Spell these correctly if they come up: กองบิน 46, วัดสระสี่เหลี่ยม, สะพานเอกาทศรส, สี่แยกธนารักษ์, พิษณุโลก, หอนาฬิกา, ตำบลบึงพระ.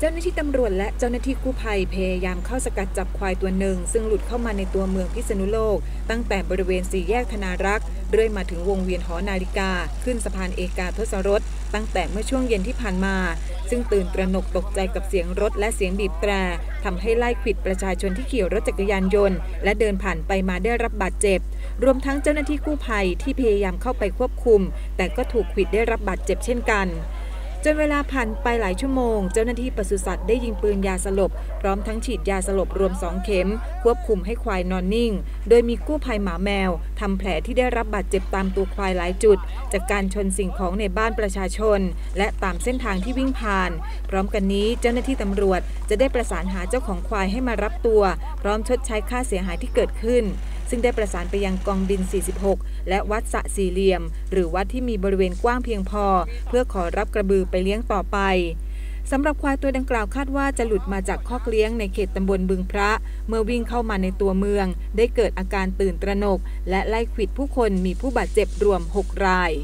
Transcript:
เจ้าหน้าที่ตำรวจและเจ้าหน้าที่กู้ภัยพยายามเข้าสกัดจับควายตัวหนึ่งซึ่งหลุดเข้ามาในตัวเมืองพิษณุโลกตั้งแต่บริเวณสี่แยกธนารักษ์เรื่อยมาถึงวงเวียนหอนาฬิกาขึ้นสะพานเอกาทศรสตั้งแต่เมื่อช่วงเย็นที่ผ่านมาซึ่งตื่นตระหนกตกใจกับเสียงรถและเสียงบีบแตรทำให้ไล่ขวิดประชาชนที่ขี่รถจักรยานยนต์และเดินผ่านไปมาได้รับบาดเจ็บรวมทั้งเจ้าหน้าที่กู้ภัยที่พยายามเข้าไปควบคุมแต่ก็ถูกขวิดได้รับบาดเจ็บเช่นกันจนเวลาผ่านไปหลายชั่วโมงเจ้าหน้าที่ปศุสัตว์ได้ยิงปืนยาสลบพร้อมทั้งฉีดยาสลบรวม2 เข็มควบคุมให้ควายนอนนิ่งโดยมีกู้ภัยหมาแมวทำแผลที่ได้รับบาดเจ็บตามตัวควายหลายจุดจากการชนสิ่งของในบ้านประชาชนและตามเส้นทางที่วิ่งผ่านพร้อมกันนี้เจ้าหน้าที่ตำรวจจะได้ประสานหาเจ้าของควายให้มารับตัวพร้อมชดใช้ค่าเสียหายที่เกิดขึ้นซึ่งได้ประสานไปยังกองบิน46และวัดสะสี่เหลี่ยมหรือวัดที่มีบริเวณกว้างเพียงพอเพื่อขอรับกระบือไปเลี้ยงต่อไปสำหรับควายตัวดังกล่าวคาดว่าจะหลุดมาจากคอกเลี้ยงในเขตตำบลบึงพระเมื่อวิ่งเข้ามาในตัวเมืองได้เกิดอาการตื่นตระหนกและไล่ขวิดผู้คนมีผู้บาดเจ็บรวม6 ราย